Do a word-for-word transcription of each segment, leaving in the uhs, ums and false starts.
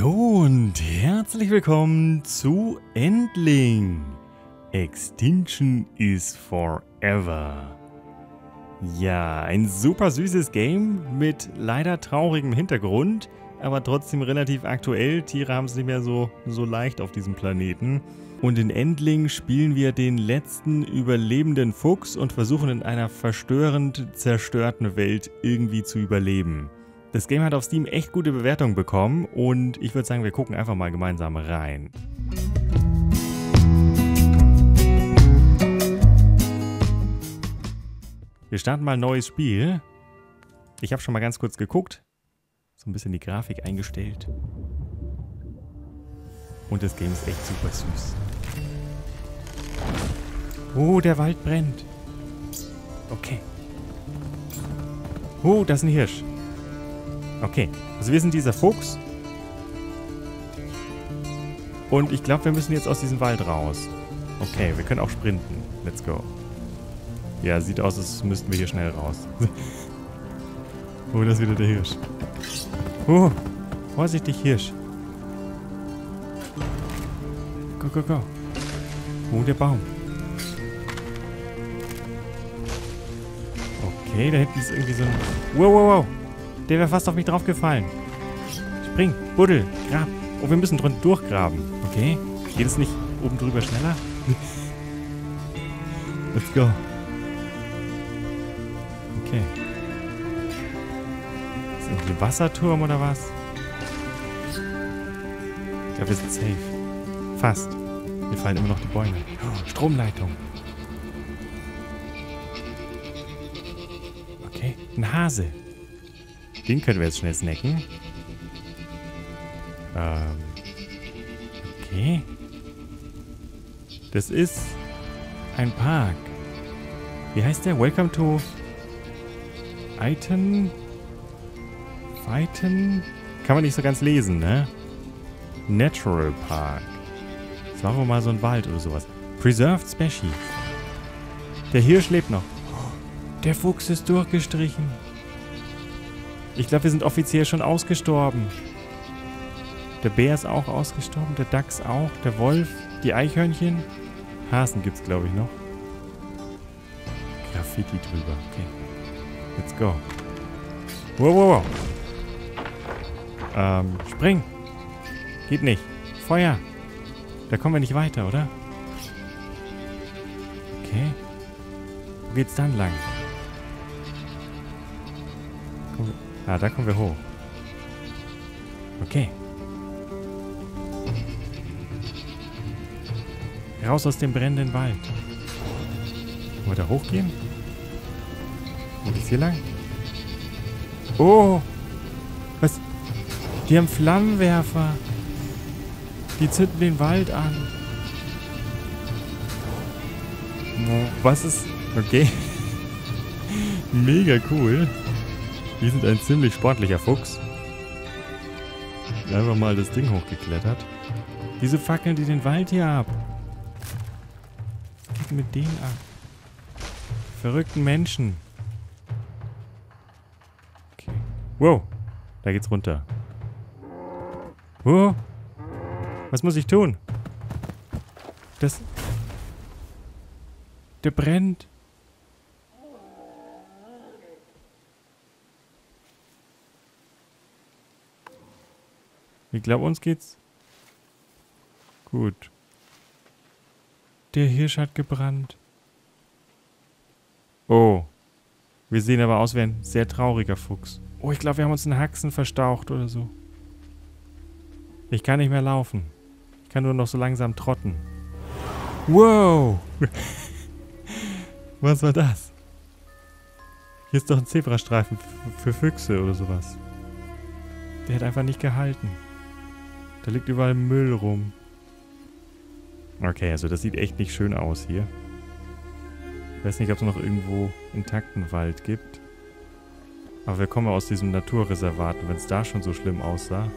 Hallo und herzlich willkommen zu Endling. Extinction is Forever. Ja, ein super süßes Game mit leider traurigem Hintergrund, aber trotzdem relativ aktuell. Tiere haben es nicht mehr so, so leicht auf diesem Planeten. Und in Endling spielen wir den letzten überlebenden Fuchs und versuchen in einer verstörend zerstörten Welt irgendwie zu überleben. Das Game hat auf Steam echt gute Bewertungen bekommen und ich würde sagen, wir gucken einfach mal gemeinsam rein. Wir starten mal ein neues Spiel. Ich habe schon mal ganz kurz geguckt. So ein bisschen die Grafik eingestellt. Und das Game ist echt super süß. Oh, der Wald brennt. Okay. Oh, das ist ein Hirsch. Okay, also wir sind dieser Fuchs. Und ich glaube, wir müssen jetzt aus diesem Wald raus. Okay, wir können auch sprinten. Let's go. Ja, sieht aus, als müssten wir hier schnell raus. Oh, das ist wieder der Hirsch. Oh, vorsichtig, Hirsch. Go, go, go. Oh, der Baum. Okay, da hinten ist irgendwie so ein... Wow, wow, wow. Der wäre fast auf mich draufgefallen. Spring, buddel, grab. Oh, wir müssen drin durchgraben. Okay. Geht es nicht oben drüber schneller? Let's go. Okay. Ist irgendwie ein Wasserturm oder was? Ich glaube, wir sind safe. Fast. Mir fallen immer noch die Bäume. Oh, Stromleitung. Okay. Ein Hase. Den können wir jetzt schnell snacken. Ähm. Okay. Das ist ein Park. Wie heißt der? Welcome to Iten. Iten? Kann man nicht so ganz lesen, ne? Natural Park. Das war wohl mal so ein Wald oder sowas. Preserved Species. Der Hirsch lebt noch. Der Fuchs ist durchgestrichen. Ich glaube, wir sind offiziell schon ausgestorben. Der Bär ist auch ausgestorben, der Dachs auch, der Wolf, die Eichhörnchen. Hasen gibt's, glaube ich, noch. Graffiti drüber, okay. Let's go. Wow, wow, wow. Ähm, spring. Geht nicht. Feuer. Da kommen wir nicht weiter, oder? Okay. Wo geht's dann lang? Ah, da kommen wir hoch. Okay. Raus aus dem brennenden Wald. Wollen wir da hochgehen? Wo geht's hier lang? Oh! Was? Die haben Flammenwerfer. Die zünden den Wald an. Was ist... Okay. Mega cool. Wir sind ein ziemlich sportlicher Fuchs. Einfach mal das Ding hochgeklettert. Wieso fackeln die den Wald hier ab? Was geht mit denen ab? Verrückten Menschen. Okay. Wow. Da geht's runter. Wow. Was muss ich tun? Das... Der brennt. Ich glaube, uns geht's gut. Der Hirsch hat gebrannt. Oh. Wir sehen aber aus wie ein sehr trauriger Fuchs. Oh, ich glaube, wir haben uns einen Haxen verstaucht oder so. Ich kann nicht mehr laufen. Ich kann nur noch so langsam trotten. Wow! Was war das? Hier ist doch ein Zebrastreifen für Füchse oder sowas. Der hat einfach nicht gehalten. Da liegt überall Müll rum. Okay, also das sieht echt nicht schön aus hier. Ich weiß nicht, ob es noch irgendwo intakten Wald gibt. Aber wir kommen aus diesem Naturreservat. Und wenn es da schon so schlimm aussah,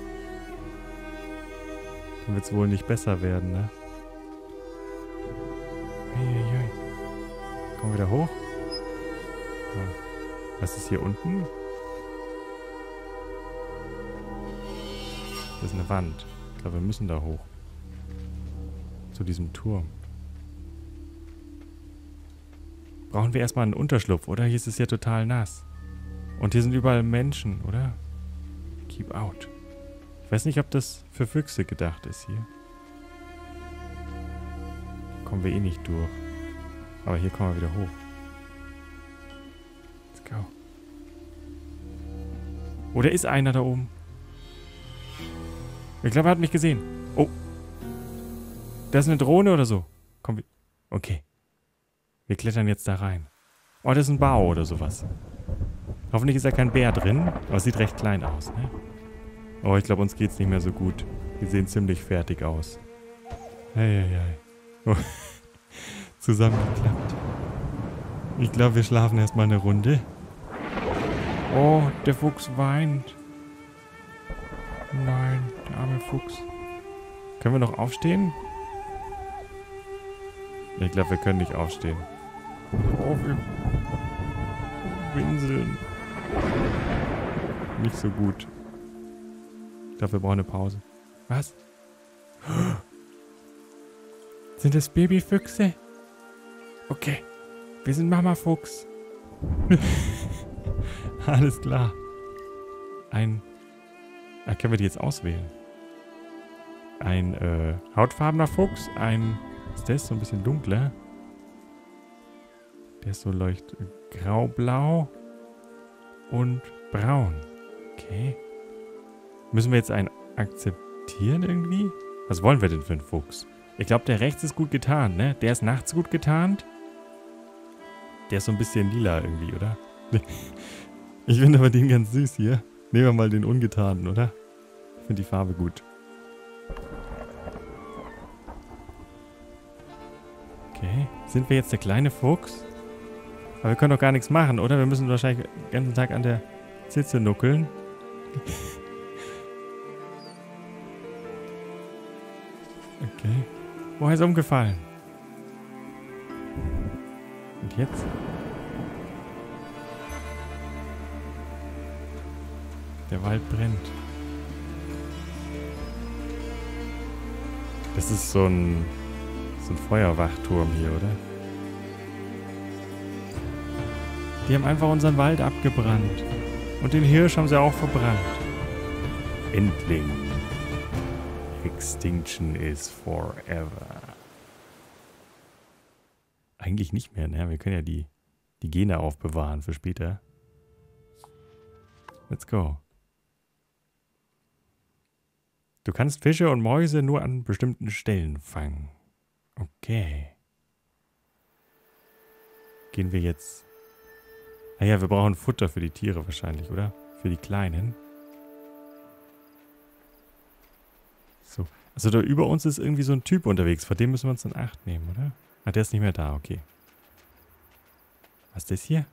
dann wird es wohl nicht besser werden, ne? Eieiei. Kommen wir da hoch? Was ist hier unten? Das ist eine Wand. Ich glaube, wir müssen da hoch. Zu diesem Turm. Brauchen wir erstmal einen Unterschlupf, oder? Hier ist es ja total nass. Und hier sind überall Menschen, oder? Keep out. Ich weiß nicht, ob das für Füchse gedacht ist hier. Kommen wir eh nicht durch. Aber hier kommen wir wieder hoch. Let's go. Oder ist einer da oben? Ich glaube, er hat mich gesehen. Oh. Das ist eine Drohne oder so. Komm, wir. Okay. Wir klettern jetzt da rein. Oh, das ist ein Bau oder sowas. Hoffentlich ist da kein Bär drin. Aber es sieht recht klein aus, ne? Oh, ich glaube, uns geht's nicht mehr so gut. Wir sehen ziemlich fertig aus. Hey, hey, hey. Oh. Zusammengeklappt. Ich glaube, wir schlafen erstmal eine Runde. Oh, der Fuchs weint. Nein, der arme Fuchs. Können wir noch aufstehen? Ich glaube, wir können nicht aufstehen. Oh, wir winseln. Nicht so gut. Ich glaube, wir brauchen eine Pause. Was? Sind das Babyfüchse? Okay. Wir sind Mama Fuchs. Alles klar. Ein... Ah, können wir die jetzt auswählen? Ein äh, hautfarbener Fuchs, ein... Ist das so ein bisschen dunkler? Der ist so leucht graublau und braun. Okay. Müssen wir jetzt einen akzeptieren irgendwie? Was wollen wir denn für einen Fuchs? Ich glaube, der rechts ist gut getarnt, ne? Der ist nachts gut getarnt. Der ist so ein bisschen lila irgendwie, oder? Ich finde aber den ganz süß hier. Nehmen wir mal den ungetarnten, oder? Ich finde die Farbe gut. Okay. Sind wir jetzt der kleine Fuchs? Aber wir können doch gar nichts machen, oder? Wir müssen wahrscheinlich den ganzen Tag an der Zitze nuckeln. Okay. Woher ist er umgefallen? Und jetzt? Der Wald brennt. Das ist so ein, so ein Feuerwachturm hier, oder? Die haben einfach unseren Wald abgebrannt. Und den Hirsch haben sie auch verbrannt. Endling. Extinction is forever. Eigentlich nicht mehr, ne? Wir können ja die, die Gene aufbewahren für später. Let's go. Du kannst Fische und Mäuse nur an bestimmten Stellen fangen. Okay. Gehen wir jetzt... Naja, wir brauchen Futter für die Tiere wahrscheinlich, oder? Für die Kleinen. So. Also da über uns ist irgendwie so ein Typ unterwegs. Vor dem müssen wir uns in Acht nehmen, oder? Ah, der ist nicht mehr da, okay. Was ist das hier?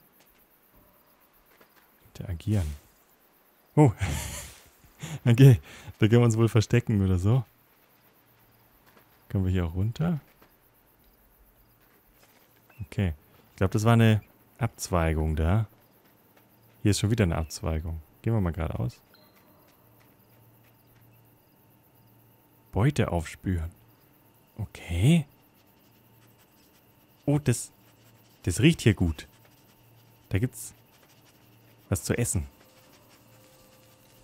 Interagieren. Oh. Okay, da können wir uns wohl verstecken oder so. Können wir hier auch runter? Okay. Ich glaube, das war eine Abzweigung da. Hier ist schon wieder eine Abzweigung. Gehen wir mal geradeaus. Beute aufspüren. Okay. Oh, das... Das riecht hier gut. Da gibt's was zu essen.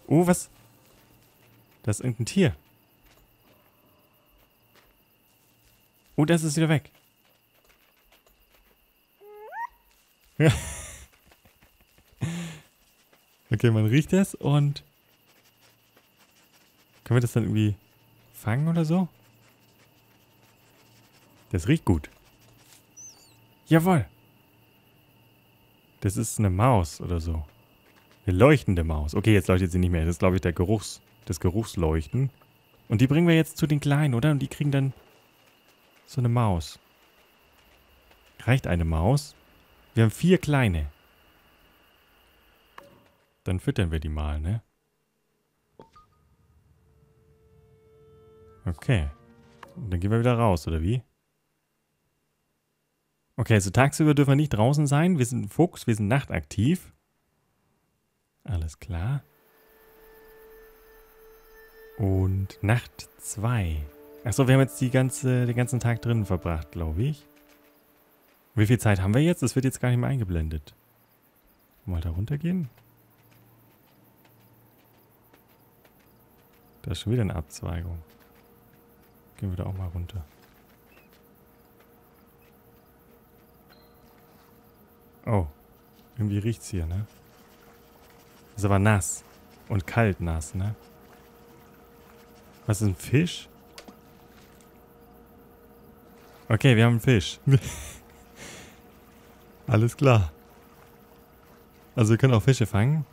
Oh, was... Das ist irgendein Tier. Oh, das ist wieder weg. Ja. Okay, man riecht es und... Können wir das dann irgendwie fangen oder so? Das riecht gut. Jawohl. Das ist eine Maus oder so. Eine leuchtende Maus. Okay, jetzt leuchtet sie nicht mehr. Das ist, glaube ich, der Geruchs... Das Geruchsleuchten. Und die bringen wir jetzt zu den Kleinen, oder? Und die kriegen dann so eine Maus. Reicht eine Maus? Wir haben vier Kleine. Dann füttern wir die mal, ne? Okay. Und dann gehen wir wieder raus, oder wie? Okay, also tagsüber dürfen wir nicht draußen sein. Wir sind ein Fuchs, wir sind nachtaktiv. Alles klar. Und Nacht zwei. Achso, wir haben jetzt die ganze, den ganzen Tag drinnen verbracht, glaube ich. Wie viel Zeit haben wir jetzt? Das wird jetzt gar nicht mehr eingeblendet. Mal da runtergehen. Da ist schon wieder eine Abzweigung. Gehen wir da auch mal runter. Oh, irgendwie riecht's hier, ne? Ist aber nass. Und kalt nass, ne? Was ist ein Fisch? Okay, wir haben einen Fisch. Alles klar. Also wir können auch Fische fangen.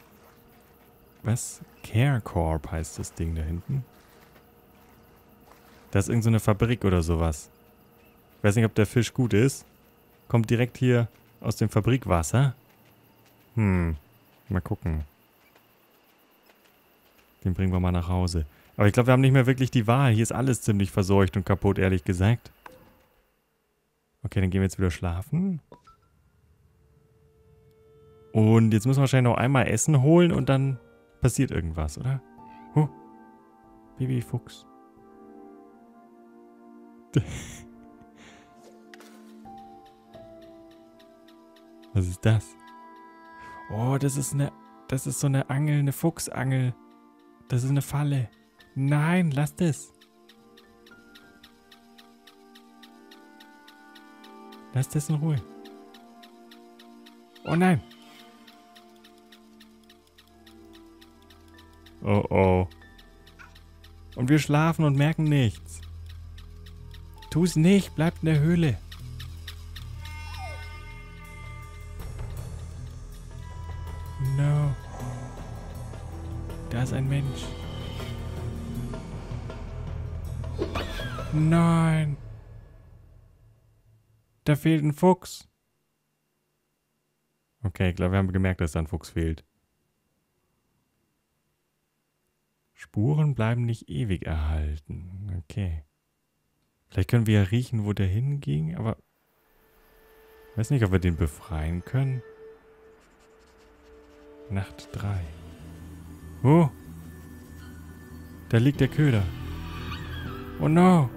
Was? Care Corp heißt das Ding da hinten. Da ist irgend so eine Fabrik oder sowas. Ich weiß nicht, ob der Fisch gut ist. Kommt direkt hier aus dem Fabrikwasser. Hm. Mal gucken. Den bringen wir mal nach Hause. Aber ich glaube, wir haben nicht mehr wirklich die Wahl. Hier ist alles ziemlich verseucht und kaputt, ehrlich gesagt. Okay, dann gehen wir jetzt wieder schlafen. Und jetzt müssen wir wahrscheinlich noch einmal Essen holen und dann passiert irgendwas, oder? Huh. Babyfuchs. Was ist das? Oh, das ist eine... Das ist so eine Angel, eine Fuchsangel. Das ist eine Falle. Nein, lass das. Lass das in Ruhe. Oh nein. Oh oh. Und wir schlafen und merken nichts. Tu's nicht, bleibt in der Höhle. No. Da ist ein Mensch. Nein. Da fehlt ein Fuchs. Okay, ich glaube, wir haben gemerkt, dass da ein Fuchs fehlt. Spuren bleiben nicht ewig erhalten. Okay. Vielleicht können wir ja riechen, wo der hinging, aber... Ich weiß nicht, ob wir den befreien können. Nacht drei. Oh! Da liegt der Köder. Oh no!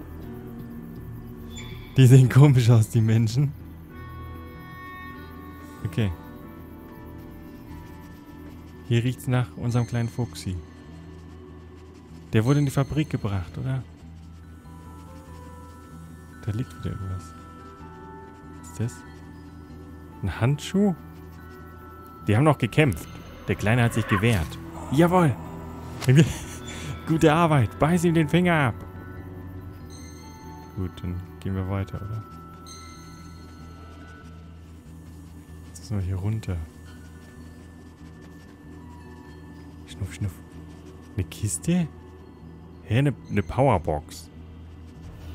Die sehen komisch aus, die Menschen. Okay. Hier riecht's nach unserem kleinen Fuchsi. Der wurde in die Fabrik gebracht, oder? Da liegt wieder irgendwas. Was ist das? Ein Handschuh? Die haben noch gekämpft. Der Kleine hat sich gewehrt. Jawohl! Gute Arbeit! Beiß ihm den Finger ab! Gut, dann gehen wir weiter, oder? Jetzt müssen wir hier runter. Schnuff, schnuff. Eine Kiste? Hä, eine, eine Powerbox.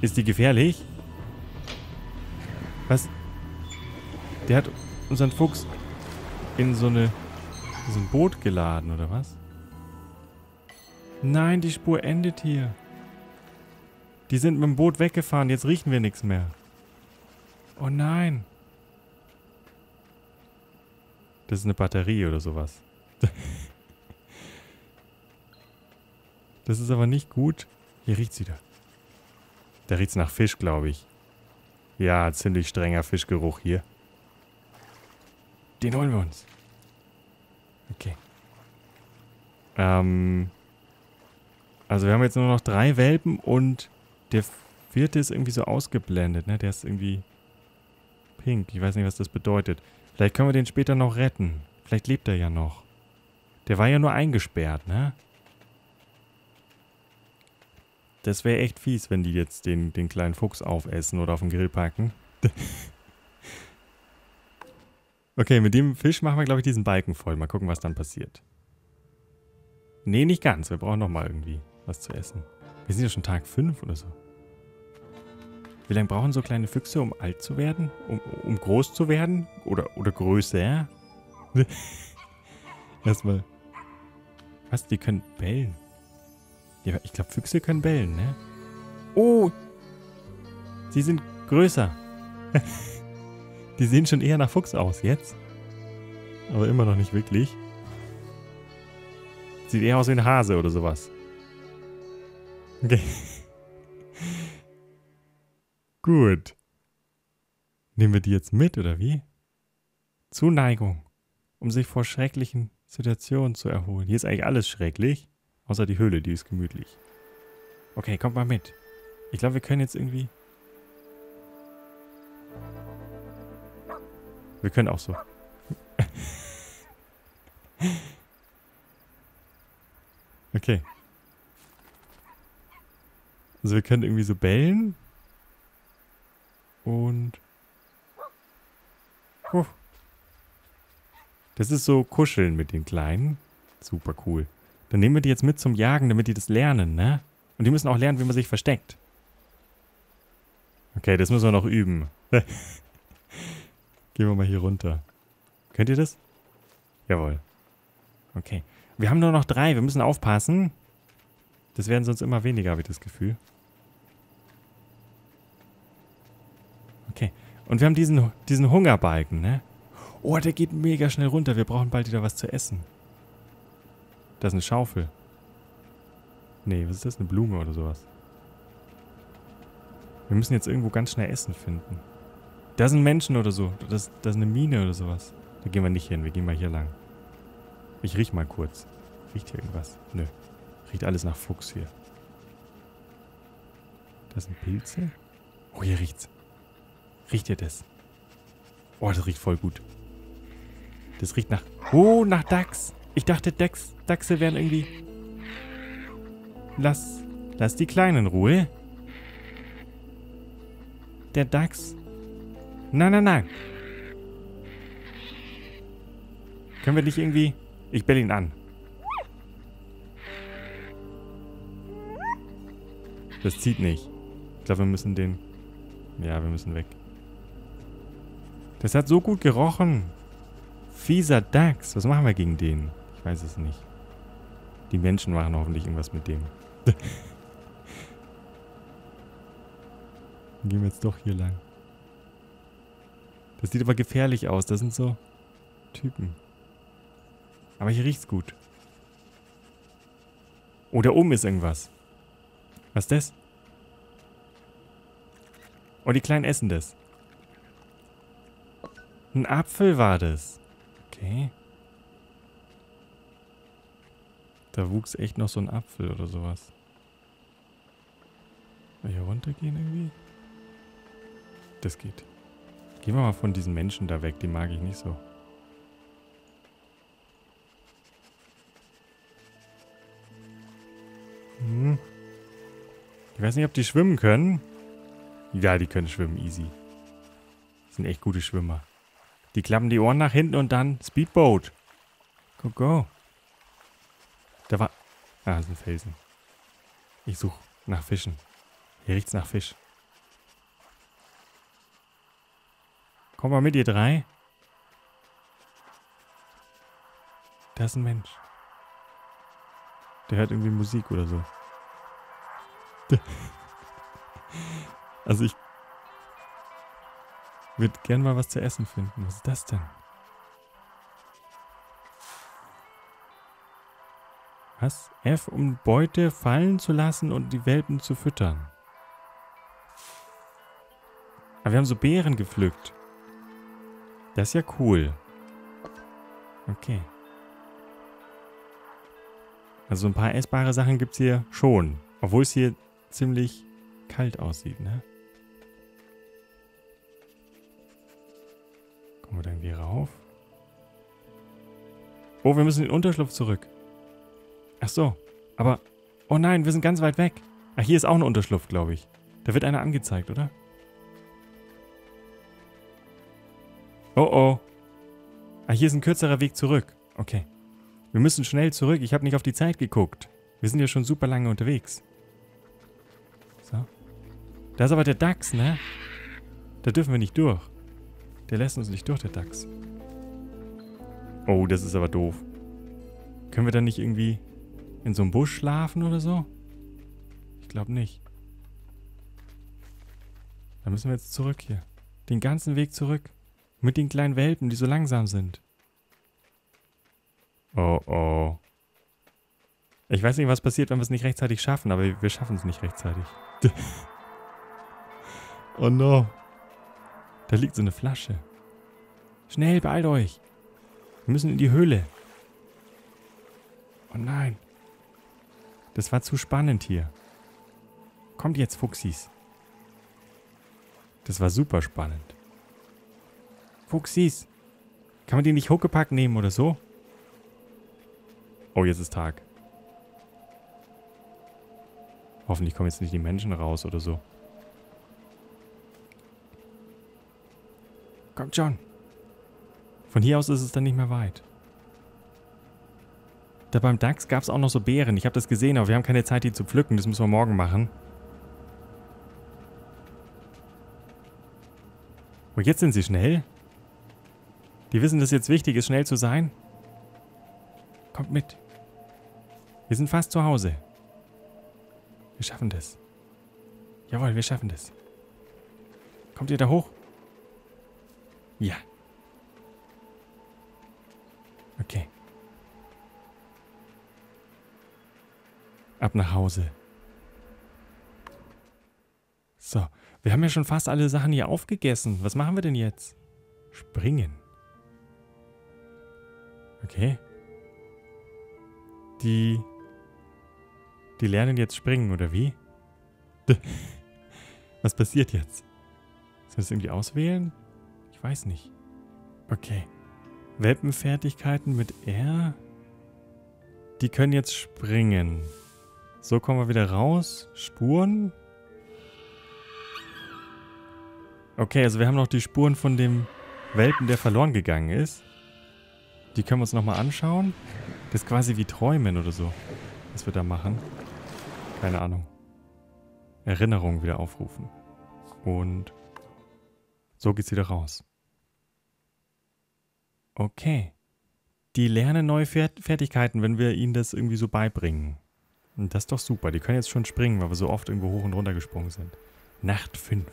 Ist die gefährlich? Was? Der hat unseren Fuchs in so eine... so ein Boot geladen, oder was? Nein, die Spur endet hier. Die sind mit dem Boot weggefahren, jetzt riechen wir nichts mehr. Oh nein. Das ist eine Batterie oder sowas. Das ist aber nicht gut. Hier riecht's wieder. Da riecht's nach Fisch, glaube ich. Ja, ziemlich strenger Fischgeruch hier. Den holen wir uns. Okay. Ähm. Also wir haben jetzt nur noch drei Welpen und der vierte ist irgendwie so ausgeblendet, ne? Der ist irgendwie pink. Ich weiß nicht, was das bedeutet. Vielleicht können wir den später noch retten. Vielleicht lebt er ja noch. Der war ja nur eingesperrt, ne? Das wäre echt fies, wenn die jetzt den, den kleinen Fuchs aufessen oder auf den Grill packen. Okay, mit dem Fisch machen wir, glaube ich, diesen Balken voll. Mal gucken, was dann passiert. Nee, nicht ganz. Wir brauchen nochmal irgendwie was zu essen. Wir sind ja schon Tag fünf oder so. Wie lange brauchen so kleine Füchse, um alt zu werden? Um, um groß zu werden? Oder, oder größer? Erstmal. Was? Die können bellen. Ja, ich glaube, Füchse können bellen, ne? Oh! Sie sind größer. Die sehen schon eher nach Fuchs aus jetzt. Aber immer noch nicht wirklich. Sieht eher aus wie ein Hase oder sowas. Okay. Gut. Nehmen wir die jetzt mit, oder wie? Zuneigung, um sich vor schrecklichen Situationen zu erholen. Hier ist eigentlich alles schrecklich, außer die Höhle, die ist gemütlich. Okay, kommt mal mit. Ich glaube, wir können jetzt irgendwie... Wir können auch so. Okay. Also wir können irgendwie so bellen. Und... Huh. Das ist so kuscheln mit den Kleinen. Super cool. Dann nehmen wir die jetzt mit zum Jagen, damit die das lernen, ne? Und die müssen auch lernen, wie man sich versteckt. Okay, das müssen wir noch üben. Gehen wir mal hier runter. Könnt ihr das? Jawohl. Okay. Wir haben nur noch drei. Wir müssen aufpassen. Das werden sonst immer weniger, habe ich das Gefühl. Okay. Und wir haben diesen, diesen Hungerbalken, ne? Oh, der geht mega schnell runter. Wir brauchen bald wieder was zu essen. Da ist eine Schaufel. Nee, was ist das? Eine Blume oder sowas. Wir müssen jetzt irgendwo ganz schnell Essen finden. Da sind Menschen oder so. Da ist, da ist eine Mine oder sowas. Da gehen wir nicht hin. Wir gehen mal hier lang. Ich riech mal kurz. Riecht hier irgendwas? Nö. Riecht alles nach Fuchs hier. Da sind Pilze. Oh, hier riecht's. Riecht ihr das? Oh, das riecht voll gut. Das riecht nach... Oh, nach Dachs. Ich dachte, Dachs, Dachse wären irgendwie... Lass, lass die Kleinen in Ruhe. Der Dachs. Nein, nein, nein. Können wir nicht irgendwie... Ich bell ihn an. Das zieht nicht. Ich glaube, wir müssen den... Ja, wir müssen weg. Das hat so gut gerochen. Fieser Dachs. Was machen wir gegen den? Ich weiß es nicht. Die Menschen machen hoffentlich irgendwas mit dem. Dann gehen wir jetzt doch hier lang. Das sieht aber gefährlich aus. Das sind so Typen. Aber hier riecht's gut. Oh, da oben ist irgendwas. Was ist das? Oh, die Kleinen essen das. Ein Apfel war das. Okay. Da wuchs echt noch so ein Apfel oder sowas. Mal hier runtergehen irgendwie? Das geht. Gehen wir mal von diesen Menschen da weg, die mag ich nicht so. Hm. Ich weiß nicht, ob die schwimmen können. Ja, die können schwimmen, easy. Das sind echt gute Schwimmer. Die klappen die Ohren nach hinten und dann Speedboat. Go, go. Da war... Ah, das ist ein Felsen. Ich suche nach Fischen. Hier riecht's nach Fisch. Komm mal mit, ihr drei. Da ist ein Mensch. Der hört irgendwie Musik oder so. Also ich... Ich würde gern mal was zu essen finden. Was ist das denn? Was? F, um Beute fallen zu lassen und die Welpen zu füttern. Aber wir haben so Beeren gepflückt. Das ist ja cool. Okay. Also ein paar essbare Sachen gibt es hier schon. Obwohl es hier ziemlich kalt aussieht, ne? Kommen wir irgendwie rauf? Oh, wir müssen in den Unterschlupf zurück. Ach so, aber... Oh nein, wir sind ganz weit weg. Ach, hier ist auch ein Unterschlupf, glaube ich. Da wird einer angezeigt, oder? Oh oh. Ah, hier ist ein kürzerer Weg zurück. Okay. Wir müssen schnell zurück. Ich habe nicht auf die Zeit geguckt. Wir sind ja schon super lange unterwegs. So. Da ist aber der Dachs, ne? Da dürfen wir nicht durch. Der lässt uns nicht durch, der Dachs. Oh, das ist aber doof. Können wir dann nicht irgendwie in so einem Busch schlafen oder so? Ich glaube nicht. Da müssen wir jetzt zurück hier. Den ganzen Weg zurück. Mit den kleinen Welpen, die so langsam sind. Oh, oh. Ich weiß nicht, was passiert, wenn wir es nicht rechtzeitig schaffen, aber wir schaffen es nicht rechtzeitig. Oh no. Da liegt so eine Flasche. Schnell, beeilt euch. Wir müssen in die Höhle. Oh nein. Das war zu spannend hier. Kommt jetzt, Fuchsis. Das war super spannend. Fuchsis. Kann man die nicht Huckepack nehmen oder so? Oh, jetzt ist Tag. Hoffentlich kommen jetzt nicht die Menschen raus oder so. Kommt schon. Von hier aus ist es dann nicht mehr weit. Da beim Dachs gab es auch noch so Beeren. Ich habe das gesehen, aber wir haben keine Zeit, die zu pflücken. Das müssen wir morgen machen. Und jetzt sind sie schnell. Die wissen, dass es jetzt wichtig ist, schnell zu sein. Kommt mit. Wir sind fast zu Hause. Wir schaffen das. Jawohl, wir schaffen das. Kommt ihr da hoch? Ja. Okay. Ab nach Hause. So, wir haben ja schon fast alle Sachen hier aufgegessen. Was machen wir denn jetzt? Springen. Okay. Die... Die lernen jetzt springen, oder wie? Was passiert jetzt? Soll ich das irgendwie auswählen? Ich weiß nicht. Okay. Welpenfertigkeiten mit R. Die können jetzt springen. So kommen wir wieder raus. Spuren. Okay, also wir haben noch die Spuren von dem Welpen, der verloren gegangen ist. Die können wir uns nochmal anschauen. Das ist quasi wie Träumen oder so, was wir da machen. Keine Ahnung. Erinnerung wieder aufrufen. Und so geht's wieder raus. Okay. Die lernen neue Fertigkeiten, wenn wir ihnen das irgendwie so beibringen. Und das ist doch super. Die können jetzt schon springen, weil wir so oft irgendwo hoch und runter gesprungen sind. Nacht fünf.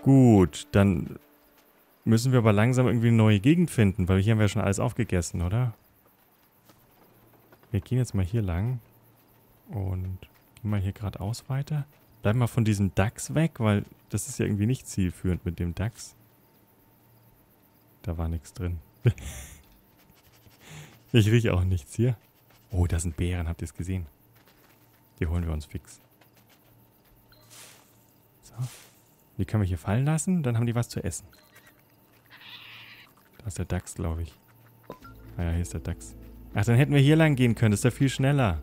Gut, dann müssen wir aber langsam irgendwie eine neue Gegend finden, weil hier haben wir ja schon alles aufgegessen, oder? Wir gehen jetzt mal hier lang und gehen mal hier geradeaus weiter. Bleib mal von diesem Dachs weg, weil das ist ja irgendwie nicht zielführend mit dem Dachs. Da war nichts drin. Ich rieche auch nichts hier. Oh, da sind Beeren, habt ihr es gesehen? Die holen wir uns fix. So. Die können wir hier fallen lassen, dann haben die was zu essen. Da ist der Dachs, glaube ich. Ah ja, hier ist der Dachs. Ach, dann hätten wir hier lang gehen können, das ist ja viel schneller.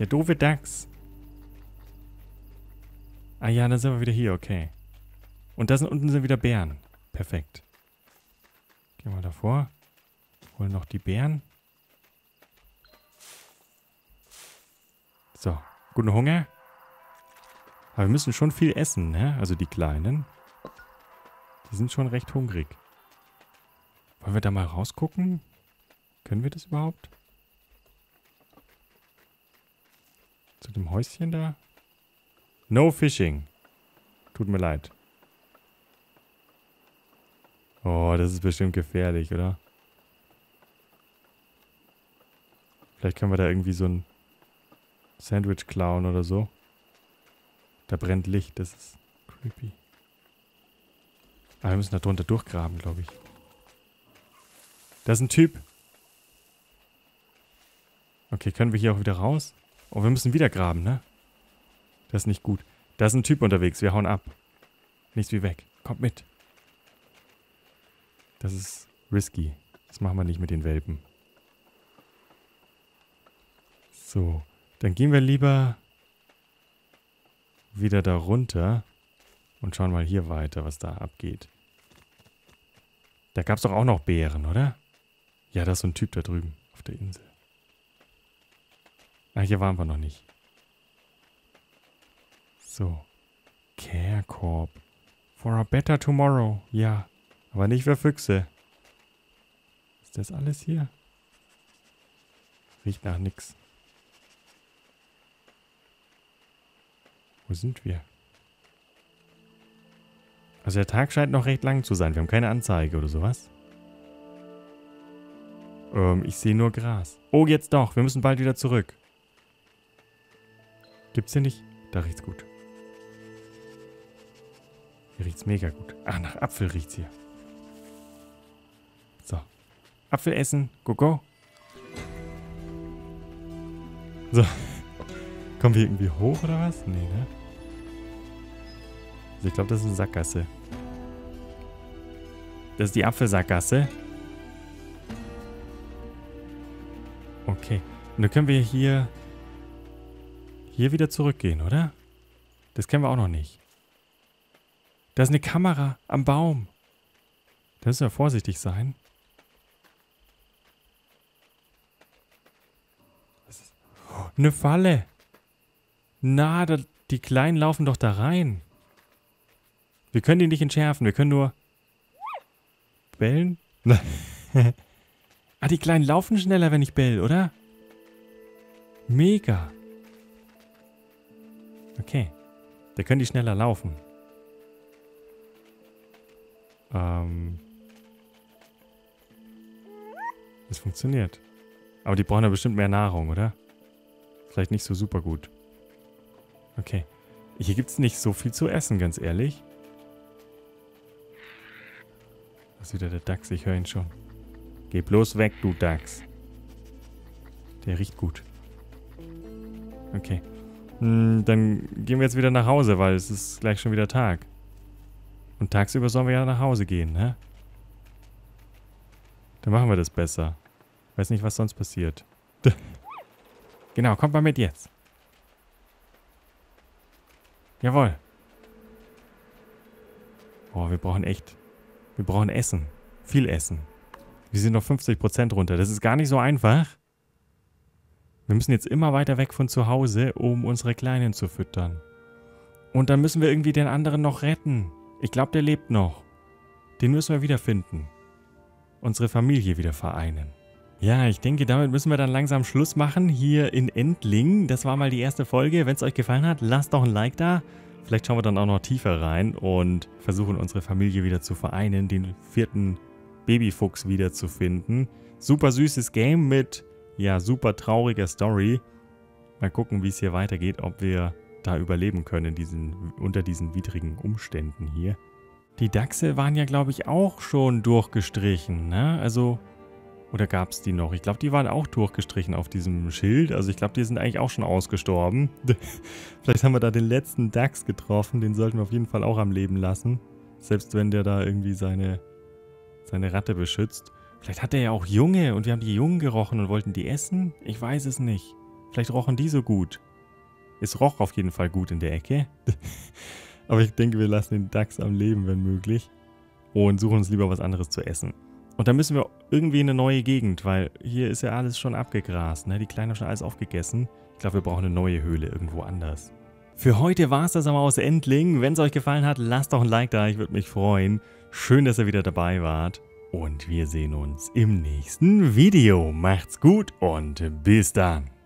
Der doofe Dachs. Ah ja, dann sind wir wieder hier, okay. Und da sind unten sind wieder Beeren. Perfekt. Gehen wir davor. Holen noch die Beeren. So, guten Hunger. Aber wir müssen schon viel essen, ne? Also die Kleinen. Die sind schon recht hungrig. Wollen wir da mal rausgucken? Können wir das überhaupt? Zu dem Häuschen da? No fishing. Tut mir leid. Oh, das ist bestimmt gefährlich, oder? Vielleicht können wir da irgendwie so ein Sandwich klauen oder so. Da brennt Licht, das ist creepy. Aber wir müssen da drunter durchgraben, glaube ich. Da ist ein Typ. Okay, können wir hier auch wieder raus? Oh, wir müssen wieder graben, ne? Das ist nicht gut. Da ist ein Typ unterwegs, wir hauen ab. Nichts wie weg. Kommt mit. Das ist risky. Das machen wir nicht mit den Welpen. So, dann gehen wir lieber wieder da runter und schauen mal hier weiter, was da abgeht. Da gab es doch auch noch Beeren, oder? Ja, da ist so ein Typ da drüben auf der Insel. Ah, hier waren wir noch nicht. So. Care Corp. For a better tomorrow. Ja. Aber nicht für Füchse. Ist das alles hier? Riecht nach nix. Wo sind wir? Also der Tag scheint noch recht lang zu sein. Wir haben keine Anzeige oder sowas. Ähm, ich sehe nur Gras. Oh, jetzt doch. Wir müssen bald wieder zurück. Gibt's hier nicht? Da riecht's gut. Hier riecht's mega gut. Ach, nach Apfel riecht's hier. So. Apfel essen. Go, go. So. Kommen wir irgendwie hoch oder was? Nee, ne? Also ich glaube, das ist eine Sackgasse. Das ist die Apfelsackgasse. Okay. Und dann können wir hier... Hier wieder zurückgehen, oder? Das kennen wir auch noch nicht. Da ist eine Kamera am Baum. Da müssen wir vorsichtig sein. Das ist oh, eine Falle. Na, da, die Kleinen laufen doch da rein. Wir können die nicht entschärfen. Wir können nur... Bellen? Ah, die Kleinen laufen schneller, wenn ich bell, oder? Mega. Okay. Da können die schneller laufen. Ähm. Das funktioniert. Aber die brauchen ja bestimmt mehr Nahrung, oder? Vielleicht nicht so super gut. Okay. Hier gibt es nicht so viel zu essen, ganz ehrlich. Das ist wieder der Dachs, ich höre ihn schon. Geh bloß weg, du Dachs. Der riecht gut. Okay. Dann gehen wir jetzt wieder nach Hause, weil es ist gleich schon wieder Tag. Und tagsüber sollen wir ja nach Hause gehen, ne? Dann machen wir das besser. Weiß nicht, was sonst passiert. Genau, kommt mal mit jetzt. Jawohl. Oh, wir brauchen echt... Wir brauchen Essen. Viel Essen. Wir sind noch fünfzig Prozent runter. Das ist gar nicht so einfach. Wir müssen jetzt immer weiter weg von zu Hause, um unsere Kleinen zu füttern. Und dann müssen wir irgendwie den anderen noch retten. Ich glaube, der lebt noch. Den müssen wir wiederfinden. Unsere Familie wieder vereinen. Ja, ich denke, damit müssen wir dann langsam Schluss machen hier in Endling. Das war mal die erste Folge. Wenn es euch gefallen hat, lasst doch ein Like da. Vielleicht schauen wir dann auch noch tiefer rein und versuchen, unsere Familie wieder zu vereinen, den vierten Babyfuchs wiederzufinden. Super süßes Game mit... Ja, super trauriger Story. Mal gucken, wie es hier weitergeht, ob wir da überleben können in diesen, unter diesen widrigen Umständen hier. Die Dachse waren ja, glaube ich, auch schon durchgestrichen, ne? Also, oder gab es die noch? Ich glaube, die waren auch durchgestrichen auf diesem Schild. Also ich glaube, die sind eigentlich auch schon ausgestorben. Vielleicht haben wir da den letzten Dachs getroffen. Den sollten wir auf jeden Fall auch am Leben lassen. Selbst wenn der da irgendwie seine, seine Ratte beschützt. Vielleicht hat er ja auch Junge und wir haben die Jungen gerochen und wollten die essen? Ich weiß es nicht. Vielleicht rochen die so gut. Es roch auf jeden Fall gut in der Ecke. Aber ich denke, wir lassen den Dachs am Leben, wenn möglich. Und suchen uns lieber was anderes zu essen. Und dann müssen wir irgendwie in eine neue Gegend, weil hier ist ja alles schon abgegrast, ne? Die Kleinen haben schon alles aufgegessen. Ich glaube, wir brauchen eine neue Höhle irgendwo anders. Für heute war es das aber aus Endling. Wenn es euch gefallen hat, lasst doch ein Like da. Ich würde mich freuen. Schön, dass ihr wieder dabei wart. Und wir sehen uns im nächsten Video. Macht's gut und bis dann.